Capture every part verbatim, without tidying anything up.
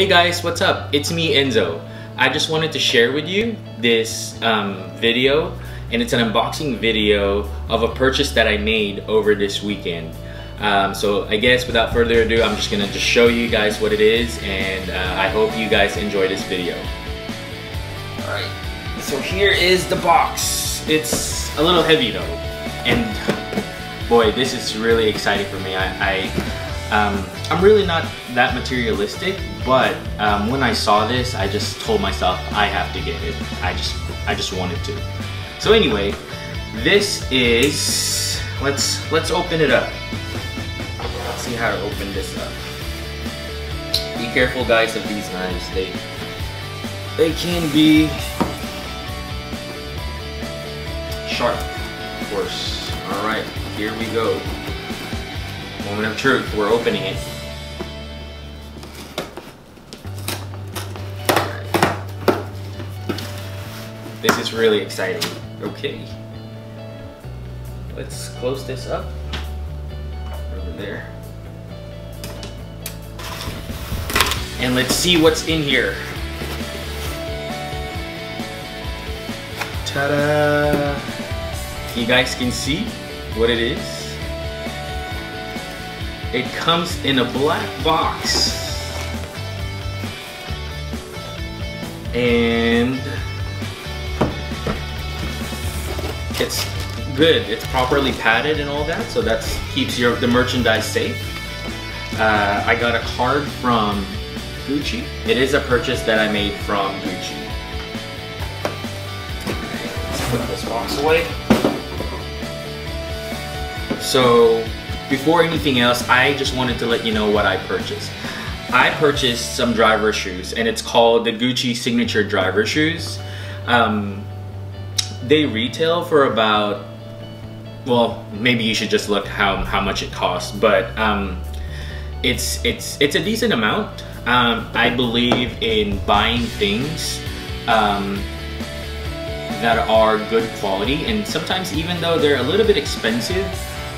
Hey guys, what's up? It's me, Enzo. I just wanted to share with you this um, video, and it's an unboxing video of a purchase that I made over this weekend. Um, so I guess without further ado, I'm just gonna just show you guys what it is, and uh, I hope you guys enjoy this video. All right, so here is the box. It's a little heavy though, and boy, this is really exciting for me. I, I Um, I'm really not that materialistic, but um, when I saw this, I just told myself I have to get it. I just, I just wanted to. So anyway, this is. Let's let's open it up. Let's see how to open this up. Be careful, guys, of these knives. They they can be sharp, of course. All right, here we go. Moment of truth, we're opening it. This is really exciting. Okay. Let's close this up. Over there. And let's see what's in here. Ta-da! You guys can see what it is. It comes in a black box, and it's good. It's properly padded and all that, so that keeps your the merchandise safe. Uh, I got a card from Gucci. It is a purchase that I made from Gucci. Okay, let's put this box away. So. Before anything else, I just wanted to let you know what I purchased. I purchased some driver shoes, and it's called the Gucci Signature Driver Shoes. Um, they retail for about, well, maybe you should just look how how much it costs, but um, it's it's it's a decent amount. Um, I believe in buying things um, that are good quality, and sometimes even though they're a little bit expensive,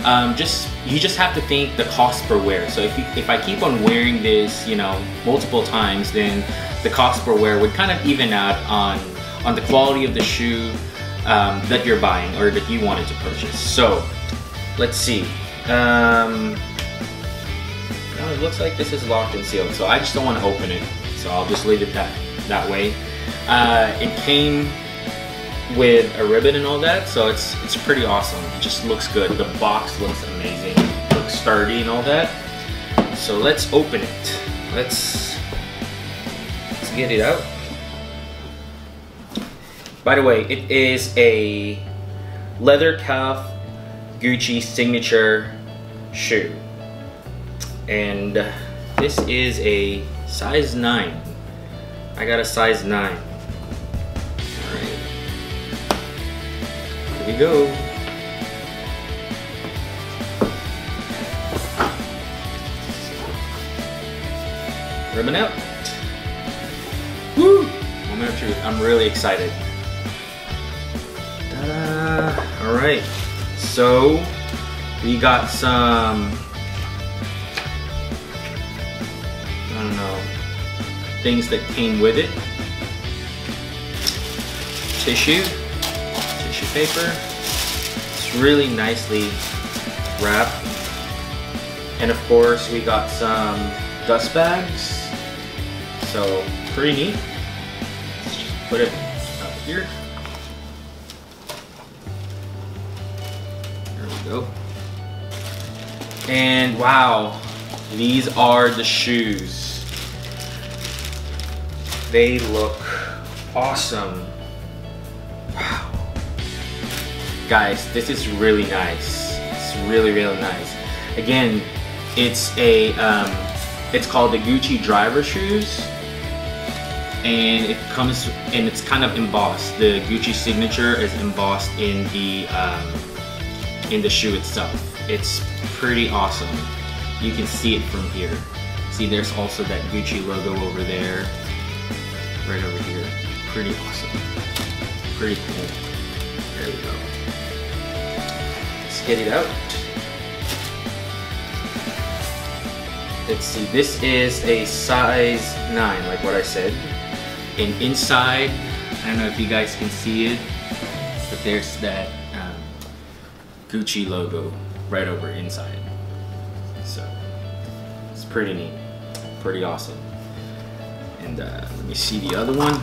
Um, just you just have to think the cost per wear. So if, you, if I keep on wearing this, you know, multiple times, then the cost per wear would kind of even out on on the quality of the shoe um, that you're buying or that you wanted to purchase. So let's see. Um, well, it looks like this is locked and sealed, so I just don't want to open it. So I'll just leave it that that way. Uh, it came with a ribbon and all that, so it's it's pretty awesome. It just looks good. The box looks amazing. It looks sturdy and all that. So let's open it. Let's let's get it out. By the way, it is a leather calf Gucci signature shoe, and this is a size nine. I got a size nine. Here we go. Ribbon out. Woo! Moment of truth. I'm really excited. Ta-da! All right. So we got some. I don't know, things that came with it. Tissue. Tissue paper. It's really nicely wrapped, and of course we got some dust bags. So pretty neat. Let's just put it up here. There we go. And wow, these are the shoes. They look awesome. Wow. Guys, this is really nice. It's really, really nice. Again, it's a um, it's called the Gucci driver shoes, and it comes and it's kind of embossed. The Gucci signature is embossed in the um, in the shoe itself. It's pretty awesome. You can see it from here. See, there's also that Gucci logo over there, right over here. Pretty awesome. Pretty cool. There we go. Get it out. Let's see, this is a size nine, like what I said. And inside, I don't know if you guys can see it, but there's that um, Gucci logo right over inside. So it's pretty neat, pretty awesome. And uh, let me see the other one.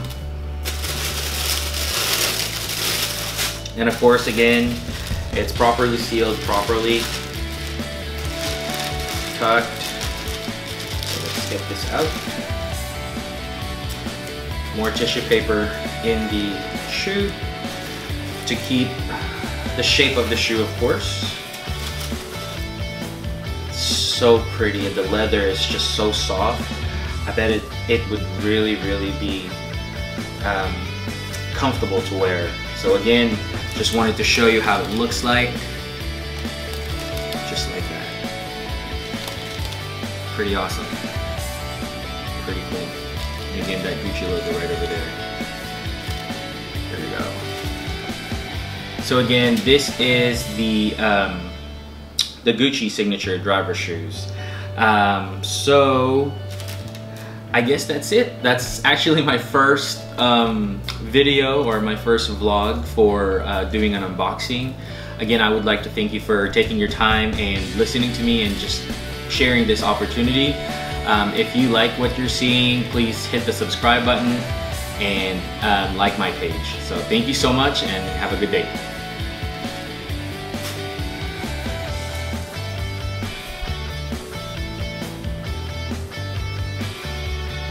And of course, again, it's properly sealed, properly tucked. So let's get this out. More tissue paper in the shoe to keep the shape of the shoe, of course. It's so pretty, and the leather is just so soft. I bet it, it would really, really be um, comfortable to wear. So again, just wanted to show you how it looks like. Just like that. Pretty awesome. Pretty cool. And again, that Gucci logo right over there. There you go. So again, this is the, um, the Gucci signature driver shoes. Um, so I guess that's it. That's actually my first um, video or my first vlog for uh, doing an unboxing. Again, I would like to thank you for taking your time and listening to me and just sharing this opportunity. Um, if you like what you're seeing, please hit the subscribe button and um, like my page. So thank you so much and have a good day.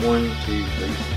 One, two, three.